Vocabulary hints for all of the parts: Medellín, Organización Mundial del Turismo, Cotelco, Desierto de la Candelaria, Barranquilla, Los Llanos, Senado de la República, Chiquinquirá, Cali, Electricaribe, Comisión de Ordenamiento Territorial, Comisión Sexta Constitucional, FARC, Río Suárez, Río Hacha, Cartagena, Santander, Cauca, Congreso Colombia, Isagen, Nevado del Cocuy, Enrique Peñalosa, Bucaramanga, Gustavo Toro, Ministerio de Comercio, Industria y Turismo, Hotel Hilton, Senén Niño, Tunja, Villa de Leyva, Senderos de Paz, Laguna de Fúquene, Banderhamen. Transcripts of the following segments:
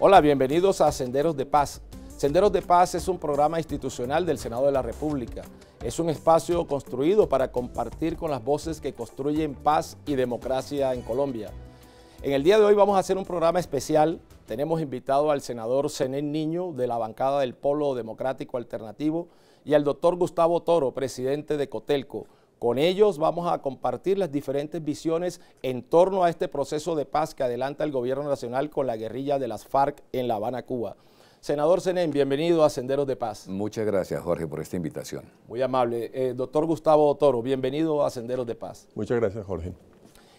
Hola, bienvenidos a Senderos de Paz. Senderos de Paz es un programa institucional del Senado de la República. Es un espacio construido para compartir con las voces que construyen paz y democracia en Colombia. En el día de hoy vamos a hacer un programa especial. Tenemos invitado al senador Senén Niño, de la bancada del Polo Democrático Alternativo, y al doctor Gustavo Toro, presidente de Cotelco. Con ellos vamos a compartir las diferentes visiones en torno a este proceso de paz que adelanta el gobierno nacional con la guerrilla de las FARC en La Habana, Cuba. Senador Senén, bienvenido a Senderos de Paz. Muchas gracias, Jorge, por esta invitación. Muy amable. Doctor Gustavo Toro, bienvenido a Senderos de Paz. Muchas gracias, Jorge.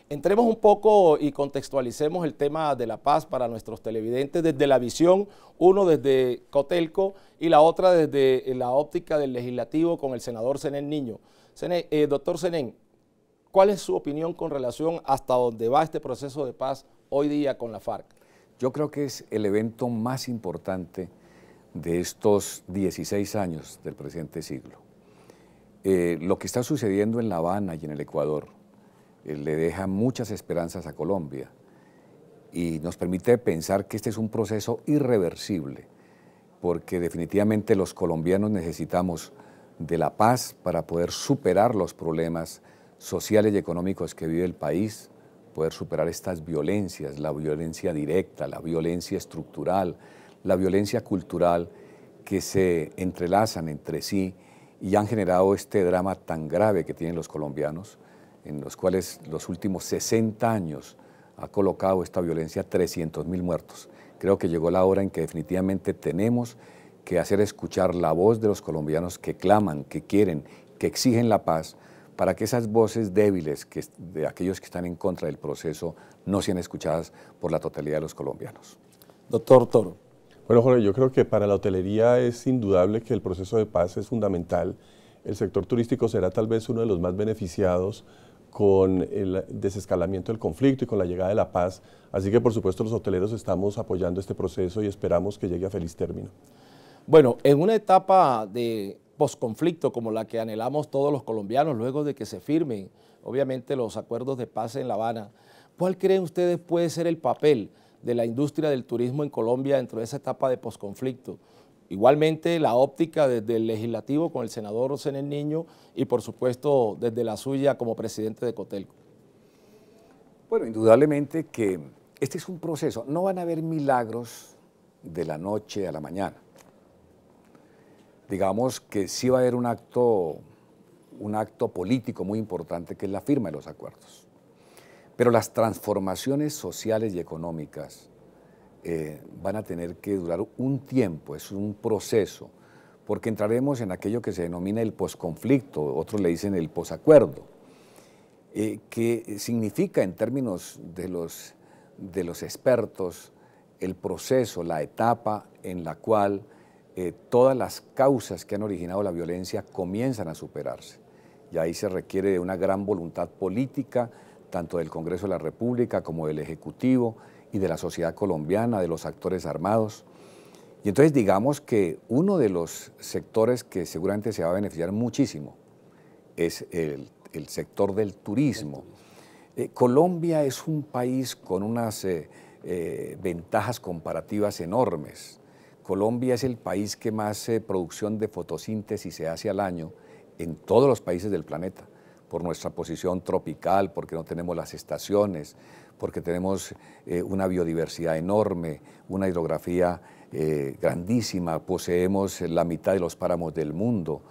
Entremos un poco y contextualicemos el tema de la paz para nuestros televidentes desde la visión, uno desde Cotelco y la otra desde la óptica del legislativo con el senador Senén Niño. Doctor Senén, ¿cuál es su opinión con relación hasta dónde va este proceso de paz hoy día con la FARC? Yo creo que es el evento más importante de estos 16 años del presente siglo. Lo que está sucediendo en La Habana y en el Ecuador le deja muchas esperanzas a Colombia y nos permite pensar que este es un proceso irreversible, porque definitivamente los colombianos necesitamos de la paz para poder superar los problemas sociales y económicos que vive el país, poder superar estas violencias, la violencia directa, la violencia estructural, la violencia cultural, que se entrelazan entre sí y han generado este drama tan grave que tienen los colombianos, en los cuales los últimos 60 años ha colocado esta violencia 300.000 muertos. Creo que llegó la hora en que definitivamente tenemos que hacer escuchar la voz de los colombianos que claman, que quieren, que exigen la paz, para que esas voces débiles de aquellos que están en contra del proceso no sean escuchadas por la totalidad de los colombianos. Doctor Toro. Bueno, Jorge, yo creo que para la hotelería es indudable que el proceso de paz es fundamental. El sector turístico será tal vez uno de los más beneficiados con el desescalamiento del conflicto y con la llegada de la paz. Así que, por supuesto, los hoteleros estamos apoyando este proceso y esperamos que llegue a feliz término. Bueno, en una etapa de posconflicto como la que anhelamos todos los colombianos luego de que se firmen, obviamente, los acuerdos de paz en La Habana, ¿cuál creen ustedes puede ser el papel de la industria del turismo en Colombia dentro de esa etapa de posconflicto? Igualmente, la óptica desde el legislativo con el senador Senén Niño y, por supuesto, desde la suya como presidente de Cotelco. Bueno, indudablemente que este es un proceso. No van a haber milagros de la noche a la mañana. Digamos que sí va a haber un acto político muy importante, que es la firma de los acuerdos. Pero las transformaciones sociales y económicas van a tener que durar un tiempo, es un proceso, porque entraremos en aquello que se denomina el posconflicto, otros le dicen el posacuerdo, que significa en términos de los expertos el proceso, la etapa en la cual todas las causas que han originado la violencia comienzan a superarse. Y ahí se requiere de una gran voluntad política, tanto del Congreso de la República como del Ejecutivo y de la sociedad colombiana, de los actores armados. Y entonces digamos que uno de los sectores que seguramente se va a beneficiar muchísimo es el sector del turismo. Colombia es un país con unas ventajas comparativas enormes. Colombia es el país que más producción de fotosíntesis se hace al año en todos los países del planeta, por nuestra posición tropical, porque no tenemos las estaciones, porque tenemos una biodiversidad enorme, una hidrografía grandísima, poseemos la mitad de los páramos del mundo,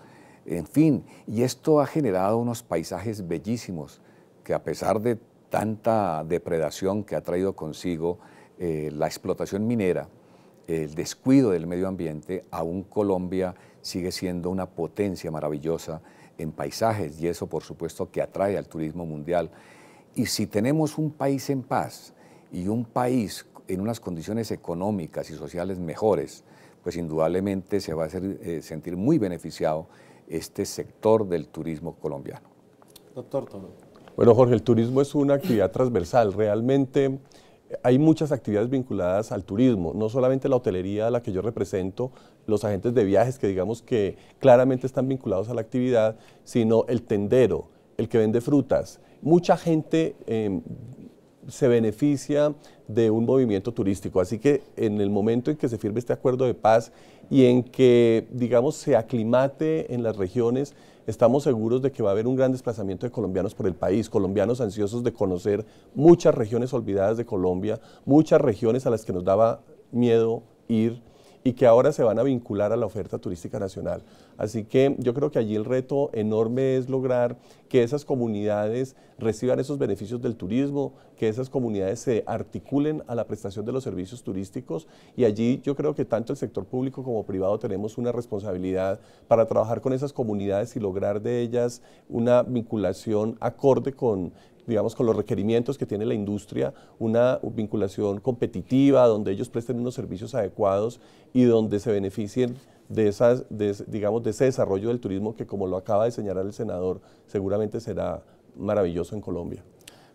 en fin, y esto ha generado unos paisajes bellísimos que, a pesar de tanta depredación que ha traído consigo la explotación minera, el descuido del medio ambiente, aún Colombia sigue siendo una potencia maravillosa en paisajes, y eso, por supuesto, que atrae al turismo mundial. Y si tenemos un país en paz y un país en unas condiciones económicas y sociales mejores, pues indudablemente se va a sentir muy beneficiado este sector del turismo colombiano. Doctor Toro. Bueno, Jorge, el turismo es una actividad transversal, realmente. Hay muchas actividades vinculadas al turismo, no solamente la hotelería a la que yo represento, los agentes de viajes que digamos que claramente están vinculados a la actividad, sino el tendero, el que vende frutas. Mucha gente se beneficia de un movimiento turístico. Así que en el momento en que se firme este acuerdo de paz y en que, digamos, se aclimate en las regiones, estamos seguros de que va a haber un gran desplazamiento de colombianos por el país, colombianos ansiosos de conocer muchas regiones olvidadas de Colombia, muchas regiones a las que nos daba miedo ir y que ahora se van a vincular a la oferta turística nacional. Así que yo creo que allí el reto enorme es lograr que esas comunidades reciban esos beneficios del turismo, que esas comunidades se articulen a la prestación de los servicios turísticos, y allí yo creo que tanto el sector público como privado tenemos una responsabilidad para trabajar con esas comunidades y lograr de ellas una vinculación acorde con, digamos, con los requerimientos que tiene la industria, una vinculación competitiva donde ellos presten unos servicios adecuados y donde se beneficien de ese desarrollo del turismo que, como lo acaba de señalar el senador, seguramente será maravilloso en Colombia.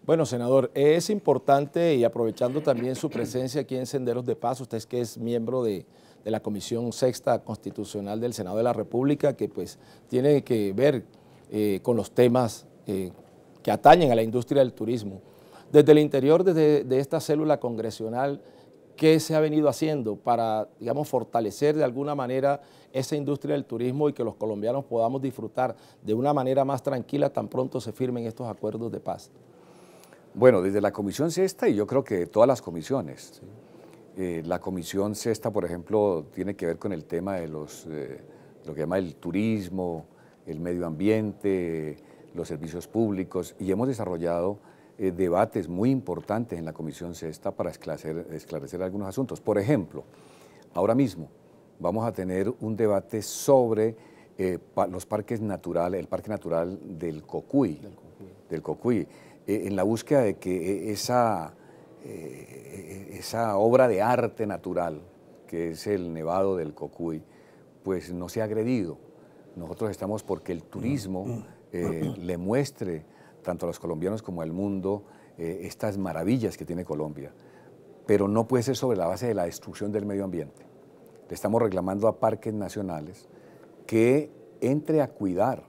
Bueno, senador, es importante, y aprovechando también su presencia aquí en Senderos de Paz, usted es que es miembro de la Comisión Sexta Constitucional del Senado de la República, que pues tiene que ver con los temas que atañen a la industria del turismo. Desde el interior de esta célula congresional, ¿qué se ha venido haciendo para, digamos, fortalecer de alguna manera esa industria del turismo y que los colombianos podamos disfrutar de una manera más tranquila tan pronto se firmen estos acuerdos de paz? Bueno, desde la Comisión Sexta, y yo creo que todas las comisiones. Sí. La Comisión Sexta, por ejemplo, tiene que ver con el tema de lo que llama el turismo, el medio ambiente, los servicios públicos, y hemos desarrollado debates muy importantes en la Comisión Sexta para esclarecer algunos asuntos. Por ejemplo, ahora mismo vamos a tener un debate sobre los parques naturales, el Parque Natural del Cocuy, en la búsqueda de que esa obra de arte natural, que es el Nevado del Cocuy, pues no sea agredido. Nosotros estamos porque el turismo le muestre tanto a los colombianos como al mundo estas maravillas que tiene Colombia, pero no puede ser sobre la base de la destrucción del medio ambiente. Le estamos reclamando a parques nacionales que entre a cuidar,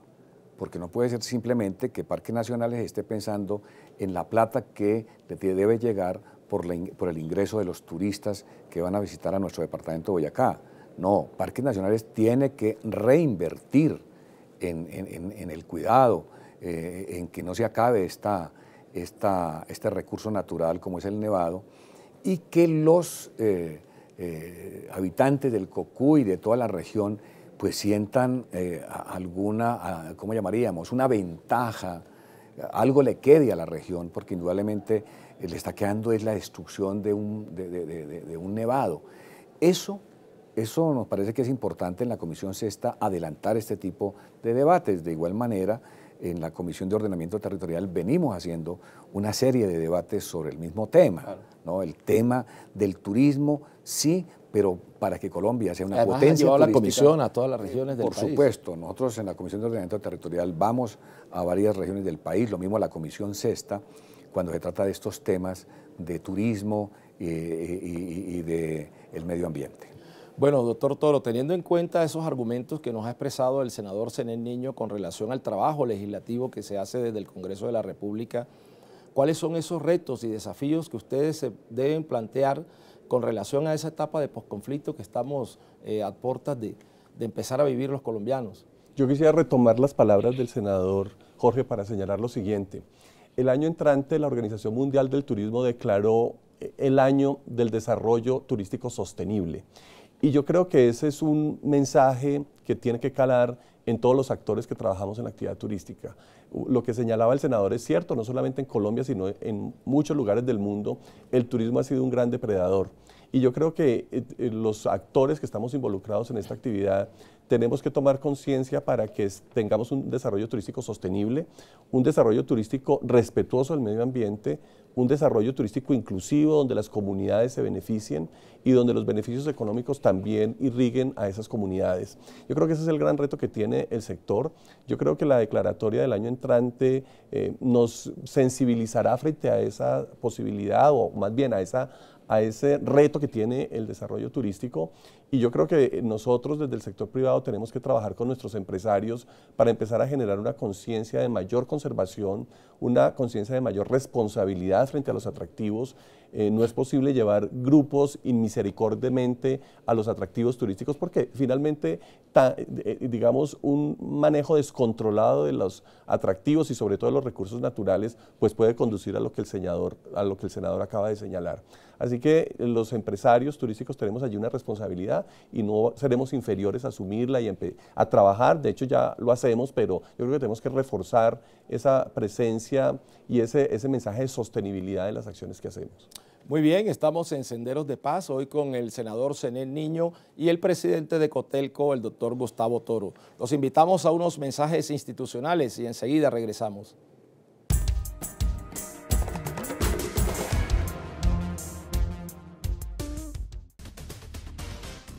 porque no puede ser simplemente que parques nacionales esté pensando en la plata que debe llegar por el ingreso de los turistas que van a visitar a nuestro departamento de Boyacá. No, parques nacionales tiene que reinvertir en el cuidado, en que no se acabe este recurso natural como es el Nevado, y que los habitantes del Cocuy y de toda la región pues sientan alguna, ¿cómo llamaríamos?, una ventaja, algo le quede a la región, porque indudablemente le está quedando es la destrucción de un nevado. Eso nos parece que es importante en la Comisión Sexta adelantar este tipo de debates. De igual manera, en la Comisión de Ordenamiento Territorial venimos haciendo una serie de debates sobre el mismo tema, claro, ¿no? El tema del turismo, sí, pero para que Colombia sea una potencia turística. La comisión a todas las regiones del país. Por supuesto, nosotros en la Comisión de Ordenamiento Territorial vamos a varias regiones del país, lo mismo la Comisión Sexta, cuando se trata de estos temas de turismo y de el medio ambiente. Bueno, doctor Toro, teniendo en cuenta esos argumentos que nos ha expresado el senador Senén Niño con relación al trabajo legislativo que se hace desde el Congreso de la República, ¿cuáles son esos retos y desafíos que ustedes se deben plantear con relación a esa etapa de posconflicto que estamos a puertas de empezar a vivir los colombianos? Yo quisiera retomar las palabras del senador Jorge para señalar lo siguiente. El año entrante la Organización Mundial del Turismo declaró el año del desarrollo turístico sostenible. Y yo creo que ese es un mensaje que tiene que calar en todos los actores que trabajamos en la actividad turística. Lo que señalaba el senador es cierto, no solamente en Colombia, sino en muchos lugares del mundo, el turismo ha sido un gran depredador. Y yo creo que los actores que estamos involucrados en esta actividad tenemos que tomar conciencia para que tengamos un desarrollo turístico sostenible, un desarrollo turístico respetuoso del medio ambiente, un desarrollo turístico inclusivo donde las comunidades se beneficien y donde los beneficios económicos también irriguen a esas comunidades. Yo creo que ese es el gran reto que tiene el sector. Yo creo que la declaratoria del año entrante nos sensibilizará frente a esa posibilidad, o más bien a esa a ese reto que tiene el desarrollo turístico, y yo creo que nosotros desde el sector privado tenemos que trabajar con nuestros empresarios para empezar a generar una conciencia de mayor conservación, una conciencia de mayor responsabilidad frente a los atractivos. No es posible llevar grupos inmisericordiamente a los atractivos turísticos porque finalmente, digamos, un manejo descontrolado de los atractivos y sobre todo de los recursos naturales pues puede conducir a lo que el senador acaba de señalar. Así que los empresarios turísticos tenemos allí una responsabilidad y no seremos inferiores a asumirla y a trabajar. De hecho ya lo hacemos, pero yo creo que tenemos que reforzar esa presencia y ese mensaje de sostenibilidad de las acciones que hacemos. Muy bien, estamos en Senderos de Paz, hoy con el senador Senén Niño y el presidente de Cotelco, el doctor Gustavo Toro. Los invitamos a unos mensajes institucionales y enseguida regresamos.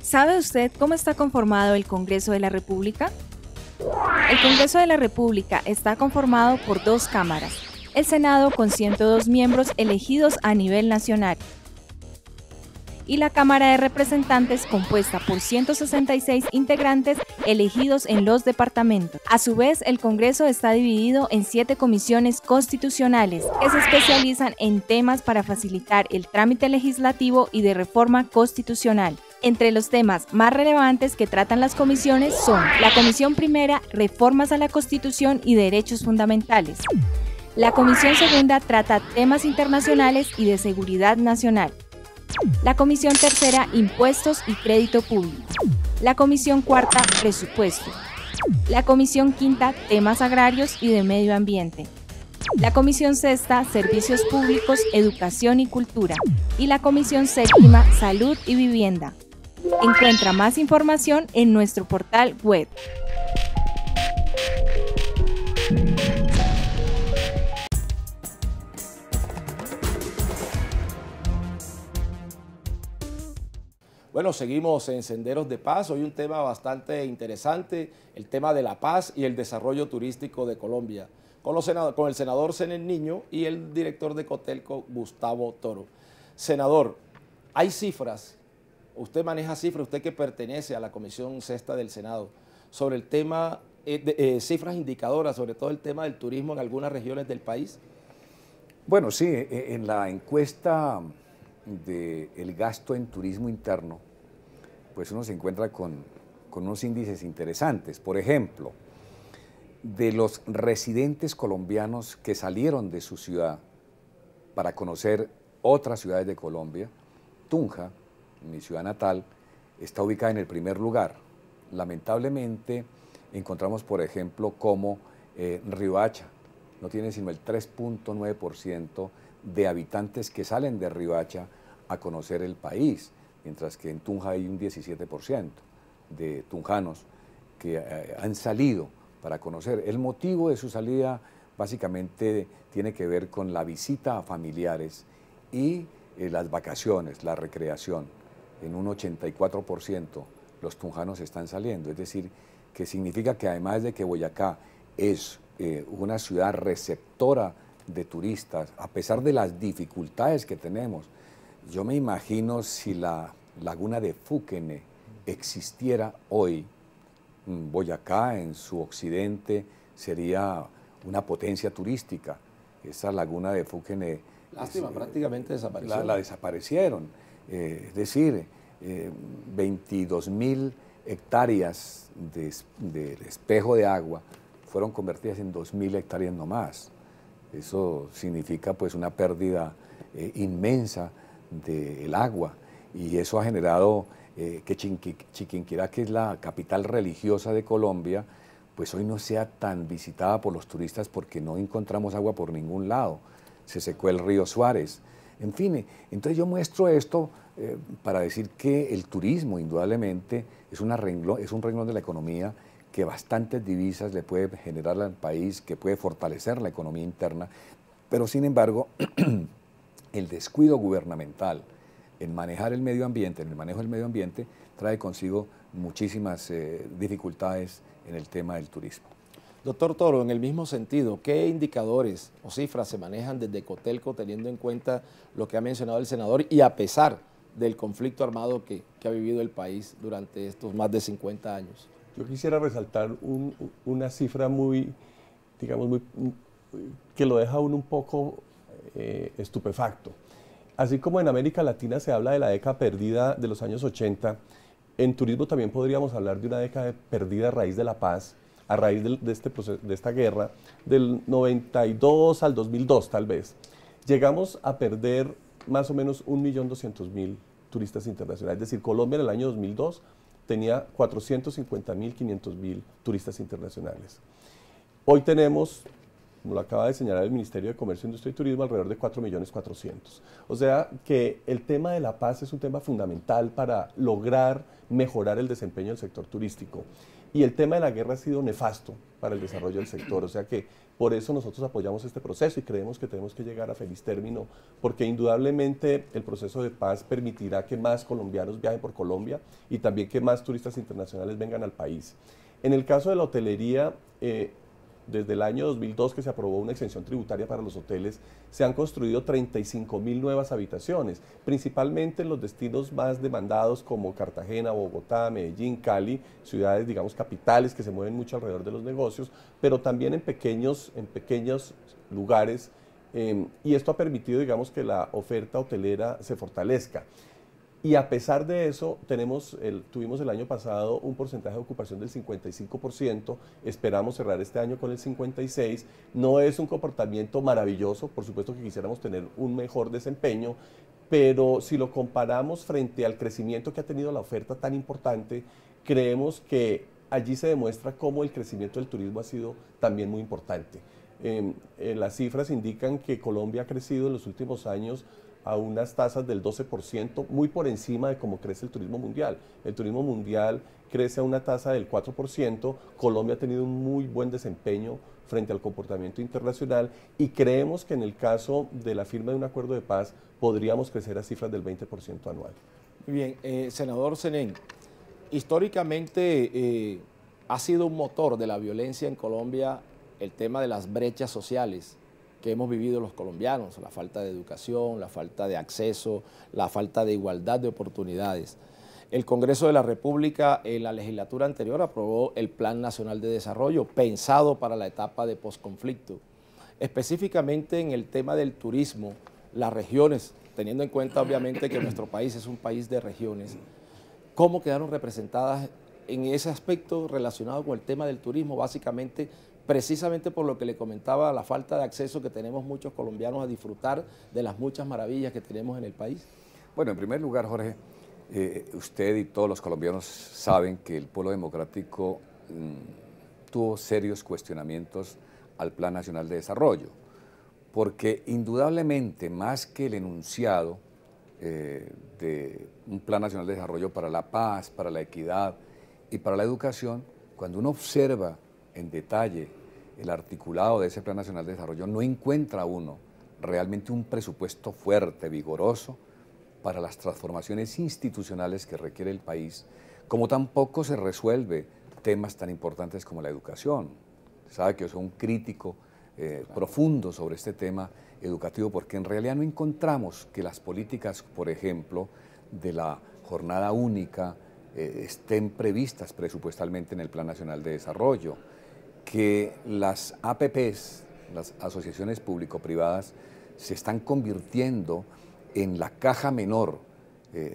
¿Sabe usted cómo está conformado el Congreso de la República? El Congreso de la República está conformado por 2 cámaras, el Senado con 102 miembros elegidos a nivel nacional y la Cámara de Representantes compuesta por 166 integrantes elegidos en los departamentos. A su vez, el Congreso está dividido en 7 comisiones constitucionales que se especializan en temas para facilitar el trámite legislativo y de reforma constitucional. Entre los temas más relevantes que tratan las comisiones son la Comisión Primera, Reformas a la Constitución y Derechos Fundamentales. La Comisión Segunda trata temas internacionales y de seguridad nacional. La Comisión Tercera, Impuestos y Crédito Público. La Comisión Cuarta, Presupuesto. La Comisión Quinta, Temas Agrarios y de Medio Ambiente. La Comisión Sexta, Servicios Públicos, Educación y Cultura. Y la Comisión Séptima, Salud y Vivienda. Encuentra más información en nuestro portal web. Bueno, seguimos en Senderos de Paz. Hoy un tema bastante interesante, el tema de la paz y el desarrollo turístico de Colombia, con el senador Senén Niño y el director de Cotelco, Gustavo Toro. Senador, hay cifras. Usted maneja cifras, usted que pertenece a la Comisión Sexta del Senado, sobre el tema, cifras indicadoras, sobre todo el tema del turismo en algunas regiones del país. Bueno, sí, en la encuesta del gasto en turismo interno, pues uno se encuentra con unos índices interesantes. Por ejemplo, de los residentes colombianos que salieron de su ciudad para conocer otras ciudades de Colombia, Tunja, mi ciudad natal, está ubicada en el primer lugar. Lamentablemente encontramos, por ejemplo, como Río Hacha no tiene sino el 3.9% de habitantes que salen de Río Hacha a conocer el país, mientras que en Tunja hay un 17% de tunjanos que han salido para conocer. El motivo de su salida básicamente tiene que ver con la visita a familiares y las vacaciones, la recreación. En un 84% los tunjanos están saliendo, es decir, que significa que además de que Boyacá es una ciudad receptora de turistas, a pesar de las dificultades que tenemos, yo me imagino si la Laguna de Fúquene existiera hoy, Boyacá en su occidente sería una potencia turística. Esa Laguna de Fúquene, lástima, prácticamente desapareció. La desaparecieron, es decir, 22.000 hectáreas del espejo de agua fueron convertidas en 2.000 hectáreas nomás. Eso significa pues una pérdida inmensa del agua, y eso ha generado que Chiquinquirá, que es la capital religiosa de Colombia, pues hoy no sea tan visitada por los turistas porque no encontramos agua por ningún lado. Se secó el río Suárez, en fin. Entonces yo muestro esto para decir que el turismo indudablemente es un renglón de la economía que bastantes divisas le puede generar al país, que puede fortalecer la economía interna, pero sin embargo el descuido gubernamental en manejar el medio ambiente, en el manejo del medio ambiente, trae consigo muchísimas dificultades en el tema del turismo. Doctor Toro, en el mismo sentido, ¿qué indicadores o cifras se manejan desde Cotelco teniendo en cuenta lo que ha mencionado el senador y a pesar del conflicto armado que ha vivido el país durante estos más de 50 años? Yo quisiera resaltar una cifra muy, digamos, que lo deja uno un poco estupefacto. Así como en América Latina se habla de la década perdida de los años 80, en turismo también podríamos hablar de una década perdida a raíz de la paz, a raíz de esta guerra, del 92 al 2002 tal vez. Llegamos a perder más o menos 1.200.000 turistas internacionales. Es decir, Colombia en el año 2002 tenía 450.000, 500.000 turistas internacionales. Hoy tenemos, como lo acaba de señalar el Ministerio de Comercio, Industria y Turismo, alrededor de 4.400.000. O sea que el tema de la paz es un tema fundamental para lograr mejorar el desempeño del sector turístico. Y el tema de la guerra ha sido nefasto para el desarrollo del sector. O sea que por eso nosotros apoyamos este proceso y creemos que tenemos que llegar a feliz término, porque indudablemente el proceso de paz permitirá que más colombianos viajen por Colombia y también que más turistas internacionales vengan al país. En el caso de la hotelería, desde el año 2002 que se aprobó una exención tributaria para los hoteles, se han construido 35.000 nuevas habitaciones, principalmente en los destinos más demandados como Cartagena, Bogotá, Medellín, Cali, ciudades, digamos, capitales que se mueven mucho alrededor de los negocios, pero también en pequeños lugares, y esto ha permitido, digamos, que la oferta hotelera se fortalezca. Y a pesar de eso, tuvimos el año pasado un porcentaje de ocupación del 55%, esperamos cerrar este año con el 56%, no es un comportamiento maravilloso, por supuesto que quisiéramos tener un mejor desempeño, pero si lo comparamos frente al crecimiento que ha tenido la oferta tan importante, creemos que allí se demuestra cómo el crecimiento del turismo ha sido también muy importante. Las cifras indican que Colombia ha crecido en los últimos años a unas tasas del 12%, muy por encima de cómo crece el turismo mundial. El turismo mundial crece a una tasa del 4%, Colombia ha tenido un muy buen desempeño frente al comportamiento internacional y creemos que en el caso de la firma de un acuerdo de paz podríamos crecer a cifras del 20% anual. Muy bien, senador Senén, históricamente ha sido un motor de la violencia en Colombia el tema de las brechas sociales que hemos vivido los colombianos, la falta de educación, la falta de acceso, la falta de igualdad de oportunidades. El Congreso de la República en la legislatura anterior aprobó el Plan Nacional de Desarrollo pensado para la etapa de posconflicto. Específicamente en el tema del turismo, las regiones, teniendo en cuenta obviamente que nuestro país es un país de regiones, ¿cómo quedaron representadas en ese aspecto relacionado con el tema del turismo? Básicamente, precisamente por lo que le comentaba, la falta de acceso que tenemos muchos colombianos a disfrutar de las muchas maravillas que tenemos en el país. Bueno, en primer lugar, Jorge, usted y todos los colombianos saben que el Polo Democrático tuvo serios cuestionamientos al Plan Nacional de Desarrollo, porque indudablemente más que el enunciado de un Plan Nacional de Desarrollo para la paz, para la equidad y para la educación, cuando uno observa en detalle el articulado de ese Plan Nacional de Desarrollo, no encuentra uno realmente un presupuesto fuerte, vigoroso, para las transformaciones institucionales que requiere el país, como tampoco se resuelve temas tan importantes como la educación. Sabe que yo soy un crítico profundo sobre este tema educativo, porque en realidad no encontramos que las políticas, por ejemplo, de la jornada única estén previstas presupuestalmente en el Plan Nacional de Desarrollo, que las APPs, las asociaciones público-privadas, se están convirtiendo en la caja menor,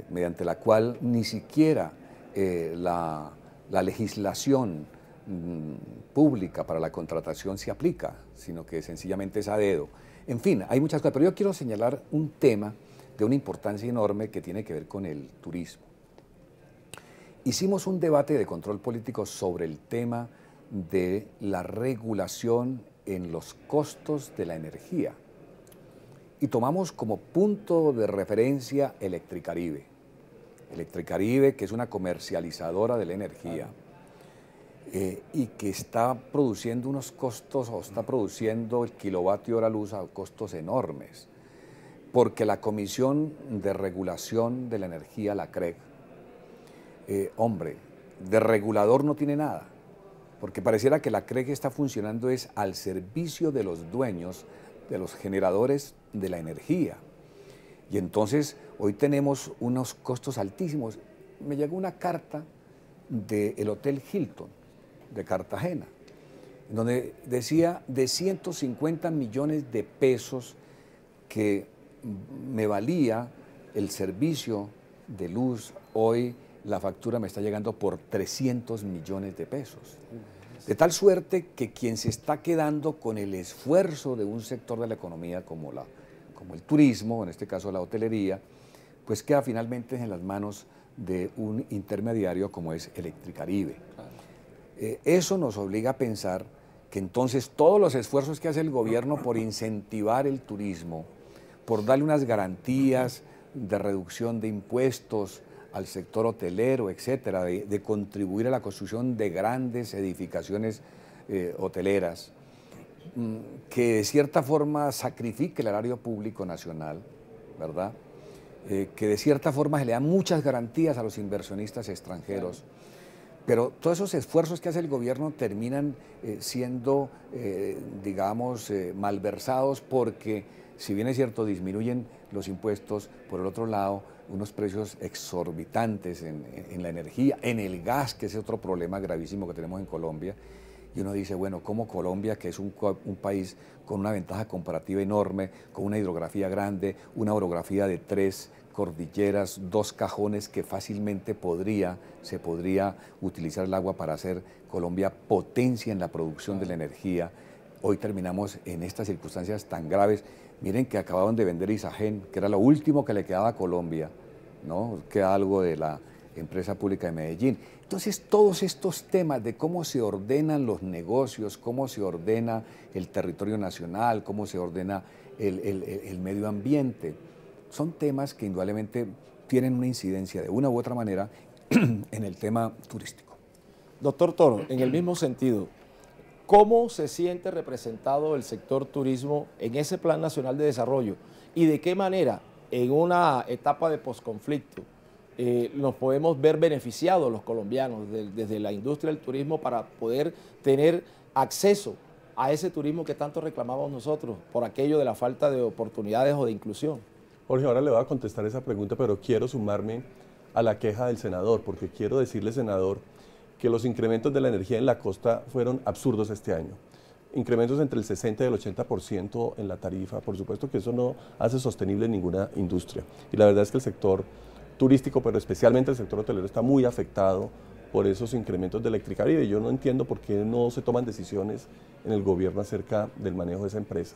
mediante la cual ni siquiera la legislación pública para la contratación se aplica, sino que sencillamente es a dedo. En fin, hay muchas cosas, pero yo quiero señalar un tema de una importancia enorme que tiene que ver con el turismo. Hicimos un debate de control político sobre el tema de la regulación en los costos de la energía y tomamos como punto de referencia Electricaribe. Electricaribe, que es una comercializadora de la energía y que está produciendo unos costos, o está produciendo el kilovatio hora luz a costos enormes, porque la Comisión de Regulación de la Energía, la CREG, hombre, de regulador no tiene nada. porque pareciera que la CREG está funcionando es al servicio de los dueños, de los generadores de la energía. Y entonces hoy tenemos unos costos altísimos. Me llegó una carta del Hotel Hilton de Cartagena, donde decía de 150 millones de pesos que me valía el servicio de luz, hoy la factura me está llegando por 300 millones de pesos. De tal suerte que quien se está quedando con el esfuerzo de un sector de la economía como el turismo, en este caso la hotelería, pues queda finalmente en las manos de un intermediario como es Electricaribe. Eso nos obliga a pensar que entonces todos los esfuerzos que hace el gobierno por incentivar el turismo, por darle unas garantías de reducción de impuestos al sector hotelero, etcétera, de contribuir a la construcción de grandes edificaciones hoteleras, que de cierta forma sacrifique el erario público nacional, ¿verdad? Que de cierta forma se le dan muchas garantías a los inversionistas extranjeros. Pero todos esos esfuerzos que hace el gobierno terminan siendo, digamos, malversados, porque si bien es cierto disminuyen los impuestos, por el otro lado unos precios exorbitantes en la energía, en el gas, que es otro problema gravísimo que tenemos en Colombia. Y uno dice, bueno, ¿cómo Colombia, que es un país con una ventaja comparativa enorme, con una hidrografía grande, una orografía de 3 cordilleras, 2 cajones que fácilmente se podría utilizar el agua para hacer Colombia potencia en la producción de la energía? Hoy terminamos en estas circunstancias tan graves. Miren que acababan de vender Isagen, que era lo último que le quedaba a Colombia, ¿no? Queda algo de la empresa pública de Medellín. Entonces todos estos temas de cómo se ordenan los negocios, cómo se ordena el territorio nacional, cómo se ordena el medio ambiente, son temas que indudablemente tienen una incidencia de una u otra manera en el tema turístico. Doctor Toro, en el mismo sentido, ¿cómo se siente representado el sector turismo en ese Plan Nacional de Desarrollo? ¿Y de qué manera, en una etapa de posconflicto, nos podemos ver beneficiados los colombianos desde la industria del turismo para poder tener acceso a ese turismo que tanto reclamamos nosotros por aquello de la falta de oportunidades o de inclusión? Jorge, ahora le voy a contestar esa pregunta, pero quiero sumarme a la queja del senador, porque quiero decirle, senador, que los incrementos de la energía en la costa fueron absurdos este año. Incrementos entre el 60 y el 80% en la tarifa. Por supuesto que eso no hace sostenible ninguna industria. Y la verdad es que el sector turístico, pero especialmente el sector hotelero, está muy afectado por esos incrementos de Electricaribe. Yo no entiendo por qué no se toman decisiones en el gobierno acerca del manejo de esa empresa.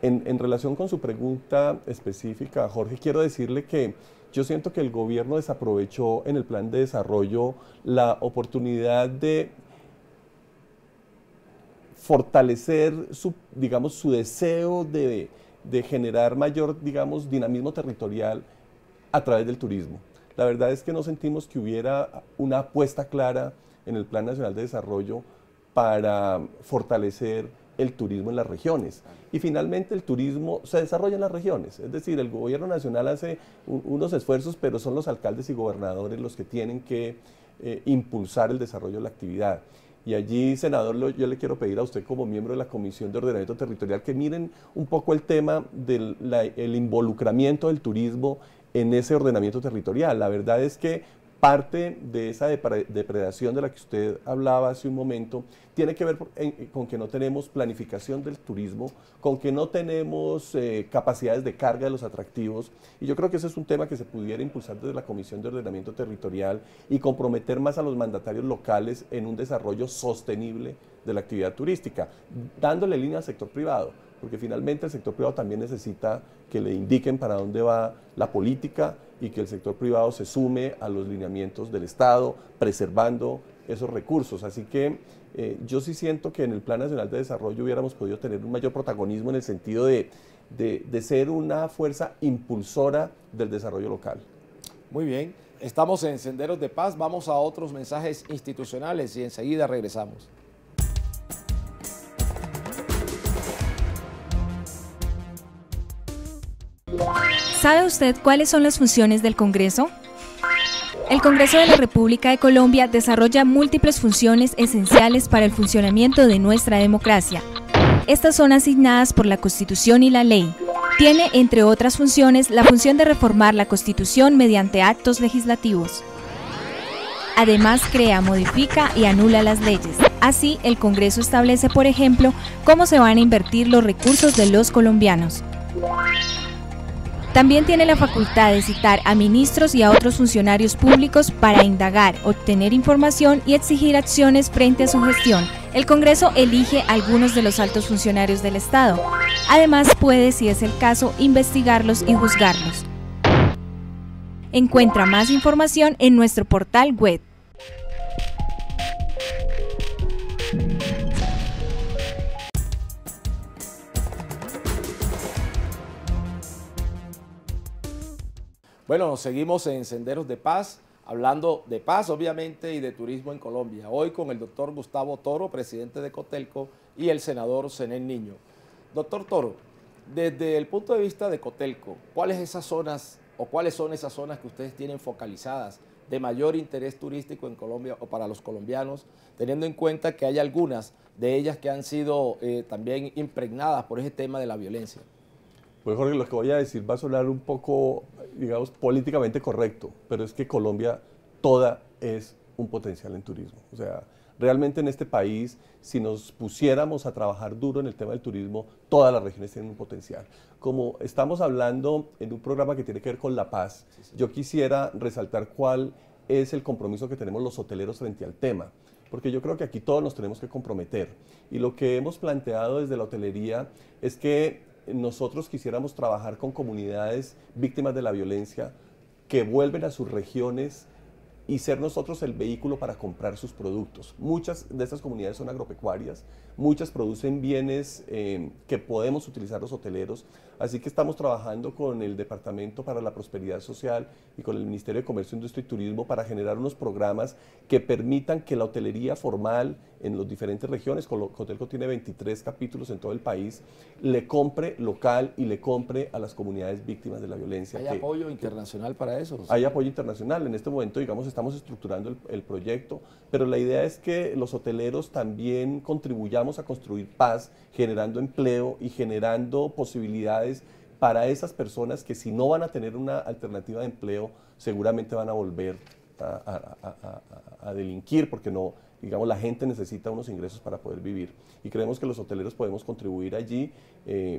En relación con su pregunta específica, Jorge, quiero decirle que yo siento que el gobierno desaprovechó en el plan de desarrollo la oportunidad de fortalecer su deseo de generar mayor, dinamismo territorial a través del turismo. La verdad es que no sentimos que hubiera una apuesta clara en el Plan Nacional de Desarrollo para fortalecer el turismo en las regiones. Y finalmente el turismo se desarrolla en las regiones, es decir, el gobierno nacional hace unos esfuerzos, pero son los alcaldes y gobernadores los que tienen que impulsar el desarrollo de la actividad. Y allí, senador, yo le quiero pedir a usted como miembro de la Comisión de Ordenamiento Territorial que miren un poco el tema del involucramiento del turismo en ese ordenamiento territorial. La verdad es que parte de esa depredación de la que usted hablaba hace un momento tiene que ver con que no tenemos planificación del turismo, con que no tenemos capacidades de carga de los atractivos, y yo creo que ese es un tema que se pudiera impulsar desde la Comisión de Ordenamiento Territorial y comprometer más a los mandatarios locales en un desarrollo sostenible de la actividad turística, dándole línea al sector privado, porque finalmente el sector privado también necesita que le indiquen para dónde va la política y que el sector privado se sume a los lineamientos del Estado, preservando esos recursos. Así que yo sí siento que en el Plan Nacional de Desarrollo hubiéramos podido tener un mayor protagonismo en el sentido de ser una fuerza impulsora del desarrollo local. Muy bien, estamos en Senderos de Paz, vamos a otros mensajes institucionales y enseguida regresamos. ¿Sabe usted cuáles son las funciones del Congreso? El Congreso de la República de Colombia desarrolla múltiples funciones esenciales para el funcionamiento de nuestra democracia. Estas son asignadas por la Constitución y la ley. Tiene, entre otras funciones, la función de reformar la Constitución mediante actos legislativos. Además, crea, modifica y anula las leyes. Así, el Congreso establece, por ejemplo, cómo se van a invertir los recursos de los colombianos. También tiene la facultad de citar a ministros y a otros funcionarios públicos para indagar, obtener información y exigir acciones frente a su gestión. El Congreso elige a algunos de los altos funcionarios del Estado. Además puede, si es el caso, investigarlos y juzgarlos. Encuentra más información en nuestro portal web. Bueno, seguimos en Senderos de Paz, hablando de paz, obviamente, y de turismo en Colombia. Hoy con el doctor Gustavo Toro, presidente de Cotelco, y el senador Senén Niño. Doctor Toro, desde el punto de vista de Cotelco, ¿cuáles son esas zonas que ustedes tienen focalizadas de mayor interés turístico en Colombia o para los colombianos, teniendo en cuenta que hay algunas de ellas que han sido también impregnadas por ese tema de la violencia? Pues Jorge, lo que voy a decir va a sonar un poco, digamos, políticamente correcto, pero es que Colombia toda es un potencial en turismo. O sea, realmente en este país, si nos pusiéramos a trabajar duro en el tema del turismo, todas las regiones tienen un potencial. Como estamos hablando en un programa que tiene que ver con la paz, yo quisiera resaltar cuál es el compromiso que tenemos los hoteleros frente al tema, porque yo creo que aquí todos nos tenemos que comprometer. Y lo que hemos planteado desde la hotelería es que nosotros quisiéramos trabajar con comunidades víctimas de la violencia que vuelven a sus regiones y ser nosotros el vehículo para comprar sus productos. Muchas de estas comunidades son agropecuarias, muchas producen bienes que podemos utilizar los hoteleros, así que estamos trabajando con el Departamento para la Prosperidad Social y con el Ministerio de Comercio, Industria y Turismo para generar unos programas que permitan que la hotelería formal en las diferentes regiones, Cotelco tiene 23 capítulos en todo el país, le compre local y le compre a las comunidades víctimas de la violencia. ¿Hay apoyo internacional para eso? Hay apoyo internacional, en este momento digamos estamos estructurando el proyecto, pero la idea es que los hoteleros también contribuyamos a construir paz, generando empleo y generando posibilidades para esas personas que si no van a tener una alternativa de empleo, seguramente van a volver a delinquir, porque no, digamos, la gente necesita unos ingresos para poder vivir. Y creemos que los hoteleros podemos contribuir allí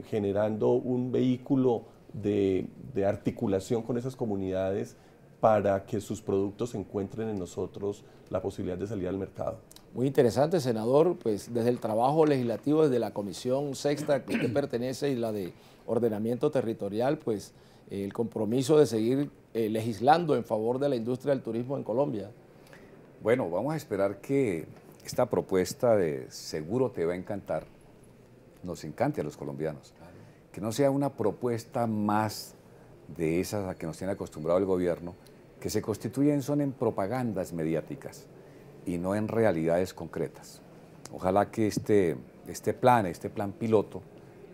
generando un vehículo de articulación con esas comunidades para que sus productos encuentren en nosotros la posibilidad de salir al mercado. Muy interesante, senador, pues desde el trabajo legislativo, desde la Comisión Sexta que usted pertenece y la de Ordenamiento Territorial, pues el compromiso de seguir legislando en favor de la industria del turismo en Colombia. Bueno, vamos a esperar que esta propuesta de seguro te va a encantar, nos encante a los colombianos, claro, que no sea una propuesta más de esas a que nos tiene acostumbrado el gobierno, que se constituyen son en propagandas mediáticas y no en realidades concretas. Ojalá que este plan piloto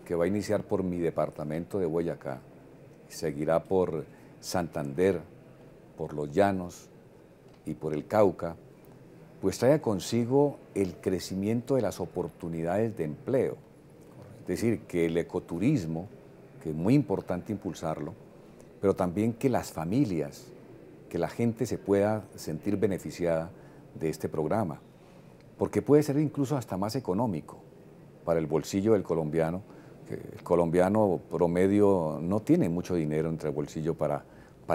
que va a iniciar por mi departamento de Boyacá, seguirá por Santander, por Los Llanos y por el Cauca, pues traiga consigo el crecimiento de las oportunidades de empleo. Es decir, que el ecoturismo, que es muy importante impulsarlo, pero también que las familias, que la gente se pueda sentir beneficiada de este programa, porque puede ser incluso hasta más económico para el bolsillo del colombiano, que el colombiano promedio no tiene mucho dinero entre el bolsillo para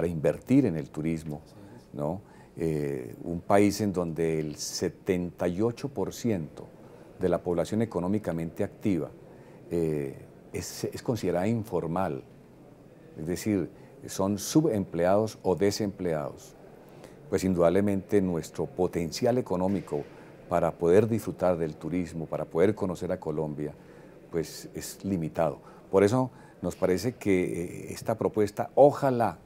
invertir en el turismo, ¿no? Un país en donde el 78% de la población económicamente activa es considerada informal, es decir, son subempleados o desempleados. Pues indudablemente nuestro potencial económico para poder disfrutar del turismo, para poder conocer a Colombia, pues es limitado. Por eso nos parece que esta propuesta ojalá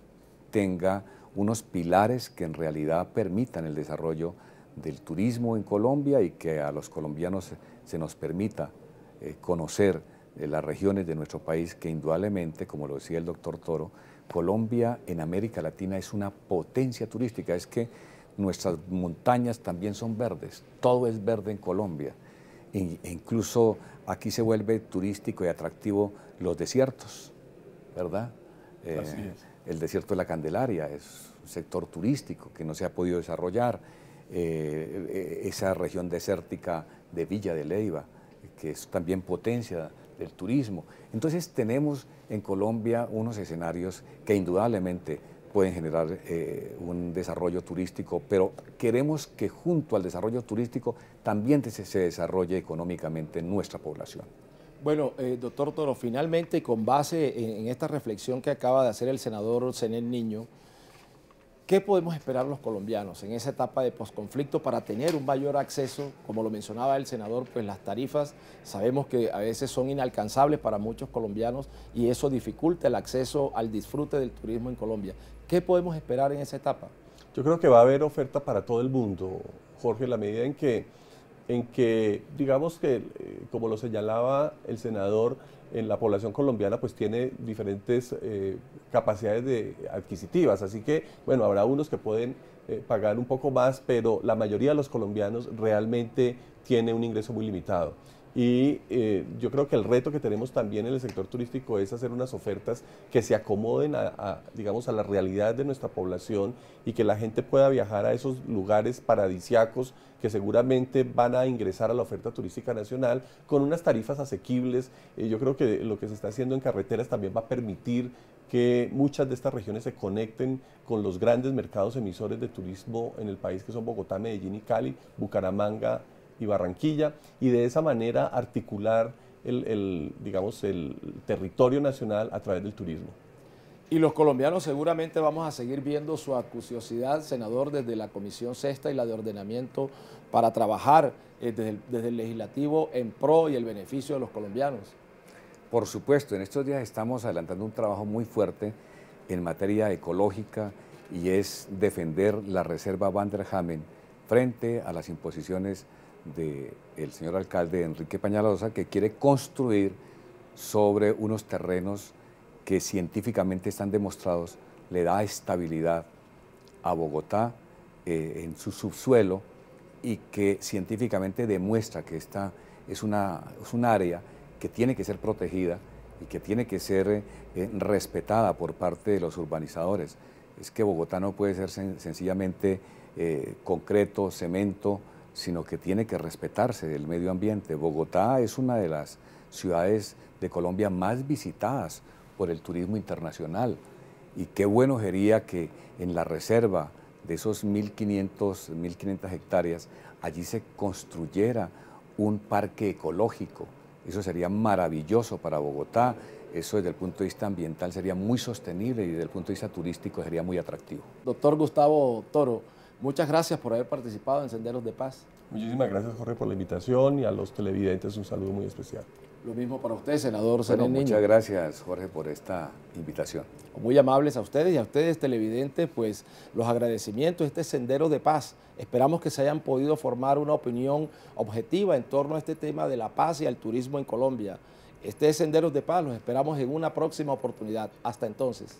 tenga unos pilares que en realidad permitan el desarrollo del turismo en Colombia y que a los colombianos se nos permita conocer las regiones de nuestro país que indudablemente, como lo decía el doctor Toro, Colombia en América Latina es una potencia turística, es que nuestras montañas también son verdes, todo es verde en Colombia, e incluso aquí se vuelve turístico y atractivo los desiertos, ¿verdad? Así es. El desierto de la Candelaria es un sector turístico que no se ha podido desarrollar, esa región desértica de Villa de Leyva, que es también potencia del turismo. Entonces tenemos en Colombia unos escenarios que indudablemente pueden generar un desarrollo turístico, pero queremos que junto al desarrollo turístico también se desarrolle económicamente nuestra población. Bueno, doctor Toro, finalmente, con base en esta reflexión que acaba de hacer el senador Senén Niño, ¿qué podemos esperar los colombianos en esa etapa de posconflicto para tener un mayor acceso? Como lo mencionaba el senador, pues las tarifas sabemos que a veces son inalcanzables para muchos colombianos y eso dificulta el acceso al disfrute del turismo en Colombia. ¿Qué podemos esperar en esa etapa? Yo creo que va a haber oferta para todo el mundo, Jorge, en la medida en que digamos que, como lo señalaba el senador, en la población colombiana pues tiene diferentes capacidades adquisitivas, así que bueno, habrá unos que pueden pagar un poco más, pero la mayoría de los colombianos realmente tiene un ingreso muy limitado. Y yo creo que el reto que tenemos también en el sector turístico es hacer unas ofertas que se acomoden digamos, a la realidad de nuestra población y que la gente pueda viajar a esos lugares paradisíacos que seguramente van a ingresar a la oferta turística nacional con unas tarifas asequibles. Yo creo que lo que se está haciendo en carreteras también va a permitir que muchas de estas regiones se conecten con los grandes mercados emisores de turismo en el país, que son Bogotá, Medellín y Cali, Bucaramanga y Barranquilla, y de esa manera articular el territorio nacional a través del turismo. Y los colombianos seguramente vamos a seguir viendo su acuciosidad, senador, desde la Comisión Sexta y la de Ordenamiento para trabajar desde el legislativo en pro y el beneficio de los colombianos. Por supuesto, en estos días estamos adelantando un trabajo muy fuerte en materia ecológica y es defender la reserva Banderhamen frente a las imposiciones del señor alcalde Enrique Peñalosa, que quiere construir sobre unos terrenos que científicamente están demostrados le da estabilidad a Bogotá en su subsuelo y que científicamente demuestra que esta es un área que tiene que ser protegida y que tiene que ser respetada por parte de los urbanizadores. Es que Bogotá no puede ser sencillamente concreto, cemento, sino que tiene que respetarse el medio ambiente. Bogotá es una de las ciudades de Colombia más visitadas por el turismo internacional y qué bueno sería que en la reserva de esos 1.500 hectáreas allí se construyera un parque ecológico. Eso sería maravilloso para Bogotá, eso desde el punto de vista ambiental sería muy sostenible y desde el punto de vista turístico sería muy atractivo. Doctor Gustavo Toro, muchas gracias por haber participado en Senderos de Paz. Muchísimas gracias, Jorge, por la invitación y a los televidentes un saludo muy especial. Lo mismo para usted, senador Senén Niño. Muchas gracias, Jorge, por esta invitación. Muy amables a ustedes y a ustedes, televidentes, pues los agradecimientos. Este Sendero de Paz. Esperamos que se hayan podido formar una opinión objetiva en torno a este tema de la paz y al turismo en Colombia. Este es Senderos de Paz, los esperamos en una próxima oportunidad. Hasta entonces.